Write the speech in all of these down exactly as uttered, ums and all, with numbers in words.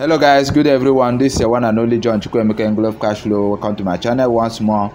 Hello guys, good everyone. This is your one and only John Chico Englov Cashflow. Welcome to my channel once more.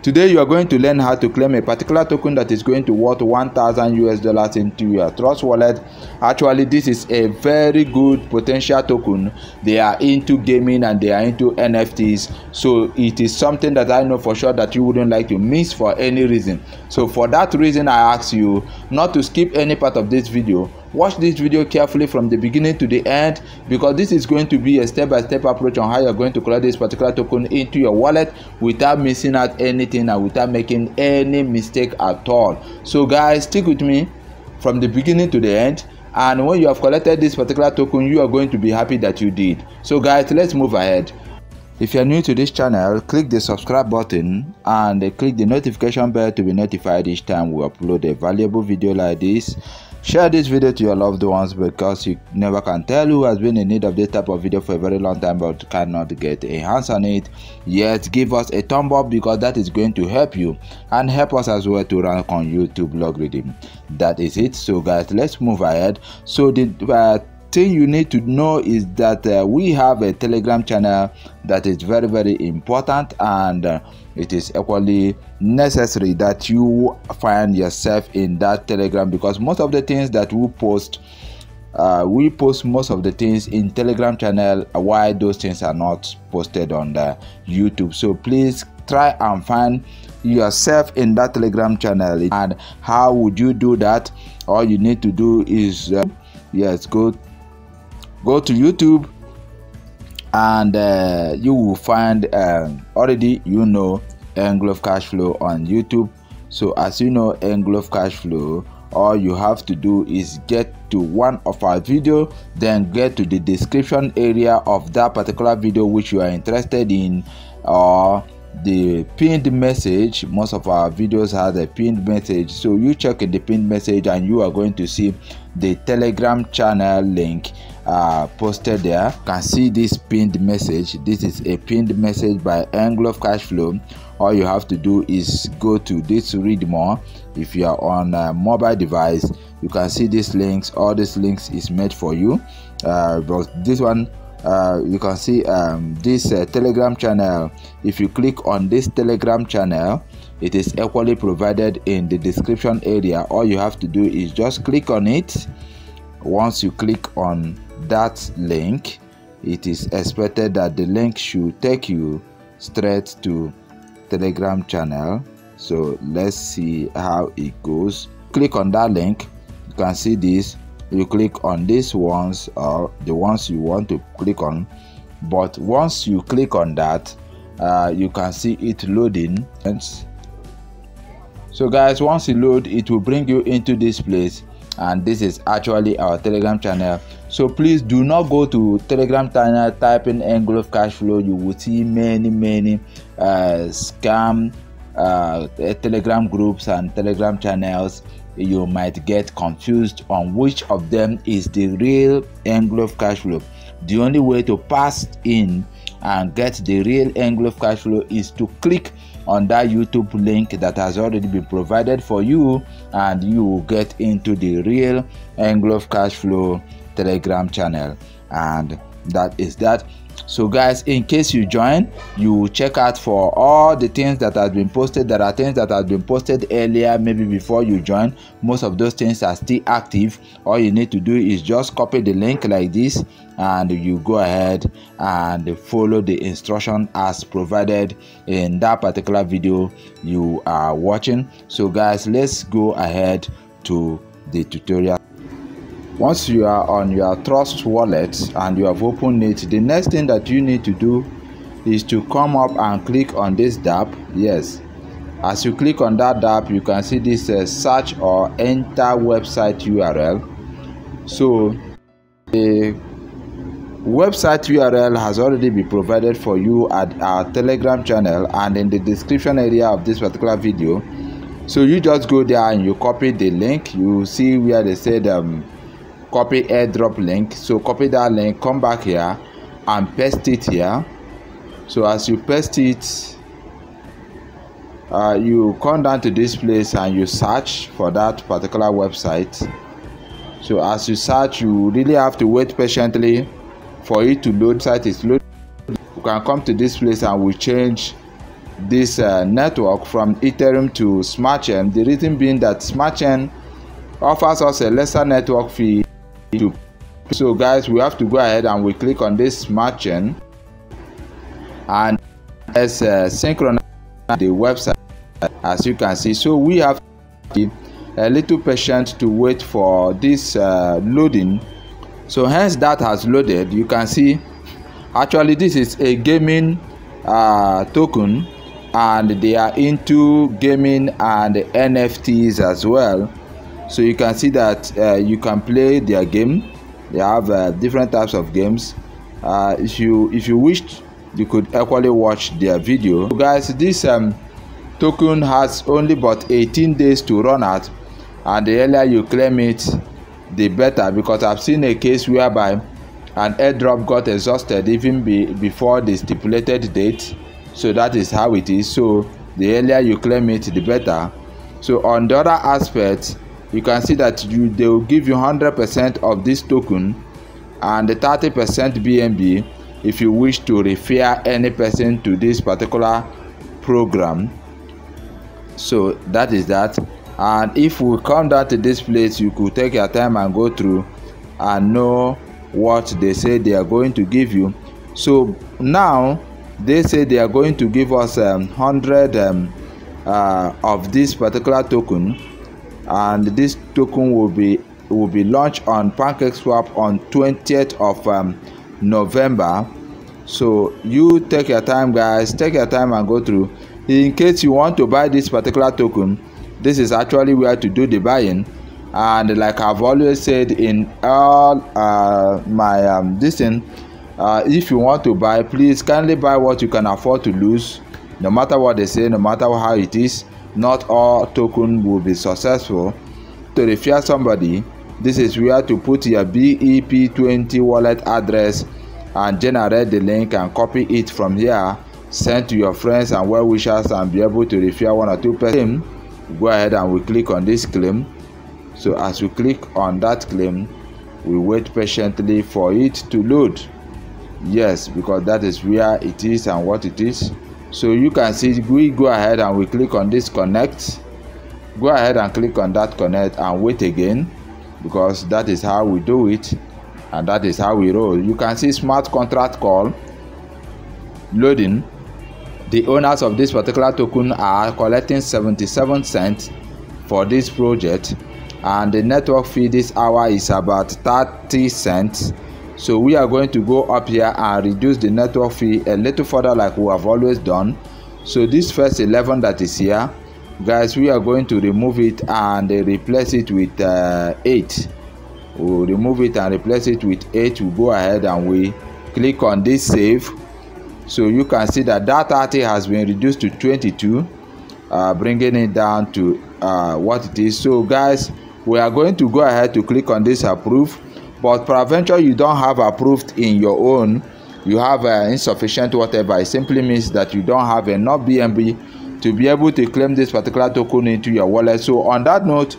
Today you are going to learn how to claim a particular token that is going to worth one thousand US dollars into your Trust Wallet. Actually, this is a very good potential token. They are into gaming and they are into N F Ts. So it is something that I know for sure that you wouldn't like to miss for any reason. So for that reason, I ask you not to skip any part of this video. Watch this video carefully from the beginning to the end, because this is going to be a step-by-step approach on how you're going to collect this particular token into your wallet without missing out anything and without making any mistake at all. So guys, stick with me from the beginning to the end, and when you have collected this particular token, you are going to be happy that you did. So guys, let's move ahead. If you are new to this channel, click the subscribe button and click the notification bell to be notified each time we upload a valuable video like this. Share this video to your loved ones, because you never can tell who has been in need of this type of video for a very long time but cannot get a hands on it. Yet give us a thumb up, because that is going to help you and help us as well to rank on YouTube algorithm. That is it. So guys, let's move ahead. So the uh, thing you need to know is that uh, we have a Telegram channel that is very very important, and uh, it is equally necessary that you find yourself in that Telegram, because most of the things that we post uh, we post most of the things in Telegram channel, why those things are not posted on the YouTube. So please try and find yourself in that Telegram channel. And how would you do that? All you need to do is uh, yes go go to YouTube, and uh, you will find um, already you know Englov Cashflow on YouTube. So as you know Englov Cashflow, all you have to do is get to one of our video, then get to the description area of that particular video which you are interested in, or the pinned message. Most of our videos have a pinned message, so you check the pinned message and you are going to see the Telegram channel link uh, posted there. You can see this pinned message. This is a pinned message by Englov Cashflow. All you have to do is go to this read more. If you are on a mobile device, you can see these links. All these links is made for you, uh, but this one Uh, you can see um, this uh, Telegram channel. If you click on this Telegram channel, it is equally provided in the description area. All you have to do is just click on it. Once you click on that link, it is expected that the link should take you straight to Telegram channel. So let's see how it goes. Click on that link. You can see this. You click on these ones, or the ones you want to click on, but once you click on that, uh, you can see it loading. So guys, once you load, it will bring you into this place, and this is actually our Telegram channel. So please do not go to Telegram channel type in Englov Cashflow. You will see many many uh, scam uh, Telegram groups and Telegram channels. You might get confused on which of them is the real Englov Cashflow. The only way to pass in and get the real Englov Cashflow is to click on that YouTube link that has already been provided for you, and you will get into the real Englov Cashflow Telegram channel, and that is that. So guys, in case you join, you check out for all the things that have been posted. There are things that have been posted earlier, maybe before you join. Most of those things are still active. All you need to do is just copy the link like this, and you go ahead and follow the instruction as provided in that particular video you are watching. So guys, let's go ahead to the tutorial. Once you are on your Trust Wallet and you have opened it, the next thing that you need to do is to come up and click on this dApp. Yes, as you click on that dApp, you can see this uh, search or enter website U R L. So the website U R L has already been provided for you at our Telegram channel and in the description area of this particular video. So you just go there and you copy the link. You see where they said um copy airdrop link. So copy that link, come back here and paste it here. So as you paste it, uh, you come down to this place and you search for that particular website. So as you search, you really have to wait patiently for it to load. Site is loaded. You can come to this place and we change this uh, network from Ethereum to Smart Chain. The reason being that Smart Chain offers us a lesser network fee to pay. So guys, we have to go ahead and we click on this Smart Chain and let's uh, synchronize the website as you can see. So we have to be a little patient to wait for this uh, loading. So hence that has loaded. You can see actually this is a gaming uh, token and they are into gaming and N F Ts as well. So you can see that uh, you can play their game. They have uh, different types of games. Uh, if you if you wished, you could equally watch their video. So guys, this um, token has only but eighteen days to run out, and the earlier you claim it, the better, because I've seen a case whereby an airdrop got exhausted even be, before the stipulated date. So that is how it is. So the earlier you claim it, the better. So on the other aspect, you can see that you, they will give you one hundred percent of this token and thirty percent B N B if you wish to refer any person to this particular program. So that is that. And if we come down to this place, you could take your time and go through and know what they say they are going to give you. So now they say they are going to give us um, one hundred um, uh, of this particular token, and this token will be will be launched on PancakeSwap on twentieth of um, November. So you take your time, guys, take your time and go through. In case you want to buy this particular token, this is actually where to do the buying. And like I've always said in all uh, my um, this thing, uh, if you want to buy, please kindly buy what you can afford to lose. No matter what they say, no matter how it is, not all token will be successful. To refer somebody, this is where to put your B E P twenty wallet address and generate the link and copy it from here, send to your friends and well-wishers, and be able to refer one or two person. Go ahead and we click on this claim. So as we click on that claim, we wait patiently for it to load. Yes, because that is where it is and what it is. So you can see we go ahead and we click on this connect. Go ahead and click on that connect and wait again, because that is how we do it and that is how we roll. You can see smart contract call loading. The owners of this particular token are collecting seventy-seven cents for this project, and the network fee this hour is about thirty cents. So we are going to go up here and reduce the network fee a little further like we have always done. So this first eleven that is here, guys, we are going to remove it and replace it with uh, eight. We'll remove it and replace it with eight. We'll go ahead and we click on this save. So you can see that that thirty has been reduced to twenty-two, uh, bringing it down to uh, what it is. So guys, we are going to go ahead to click on this approve, but peradventure you don't have approved in your own, you have uh, insufficient whatever, it simply means that you don't have enough B N B to be able to claim this particular token into your wallet. So on that note,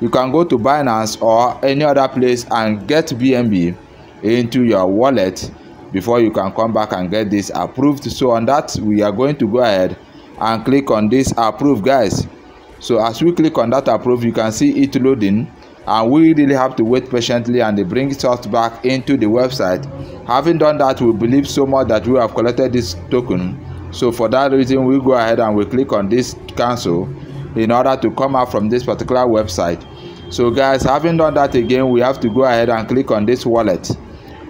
you can go to Binance or any other place and get B N B into your wallet before you can come back and get this approved. So on that, we are going to go ahead and click on this approve, guys. So as we click on that approve, you can see it loading, and we really have to wait patiently, and it brings us back into the website. Having done that, we believe so much that we have collected this token. So for that reason, we go ahead and we click on this cancel in order to come out from this particular website. So guys, having done that, again we have to go ahead and click on this wallet.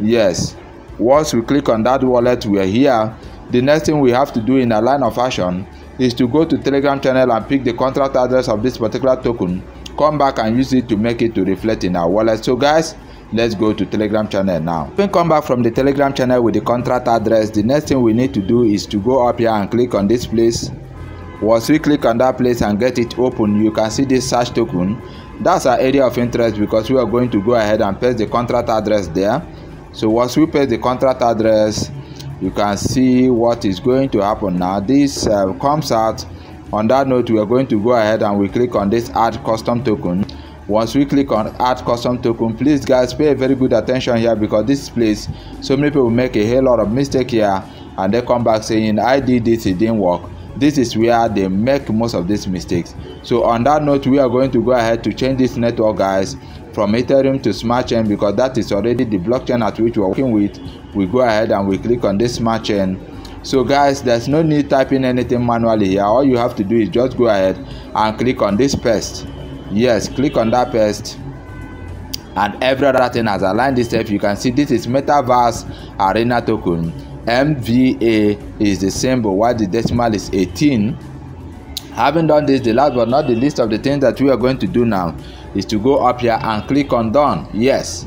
Yes, once we click on that wallet, we are here. The next thing we have to do in a line of action is to go to Telegram channel and pick the contract address of this particular token, come back and use it to make it to reflect in our wallet. So guys, let's go to Telegram channel now. When come back from the Telegram channel with the contract address, the next thing we need to do is to go up here and click on this place. Once we click on that place and get it open, you can see this search token. That's our area of interest, because we are going to go ahead and paste the contract address there. So once we paste the contract address, you can see what is going to happen now. This uh, comes out. On that note, we are going to go ahead and we click on this add custom token. Once we click on add custom token, please guys pay very good attention here, because this place so many people make a hell lot of mistake here and they come back saying I did this, it didn't work. This is where they make most of these mistakes. So on that note, we are going to go ahead to change this network guys from Ethereum to Smart Chain, because that is already the blockchain at which we're working with. We go ahead and we click on this Smart Chain. So guys, there's no need typing anything manually here. All you have to do is just go ahead and click on this paste. Yes, click on that paste, and every other thing has aligned itself. You can see this is Metaverse Arena Token. M V A is the symbol, while the decimal is eighteen. Having done this, the last but not the least of the things that we are going to do now is to go up here and click on done. Yes,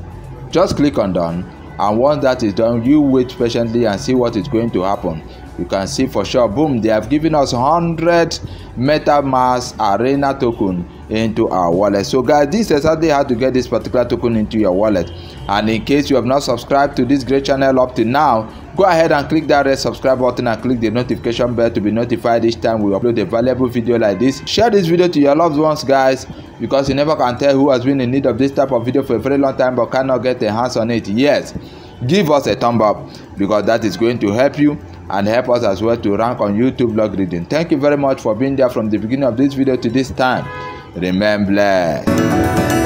just click on done, and once that is done, you wait patiently and see what is going to happen. You can see for sure, boom, they have given us one hundred MetaMask Arena token into our wallet. So guys, this is exactly how to get this particular token into your wallet. And in case you have not subscribed to this great channel up to now, go ahead and click that red subscribe button and click the notification bell to be notified each time we upload a valuable video like this. Share this video to your loved ones guys, because you never can tell who has been in need of this type of video for a very long time but cannot get their hands on it. Yes, give us a thumb up, because that is going to help you and help us as well to rank on YouTube log reading. Thank you very much for being there from the beginning of this video to this time. Remain blessed.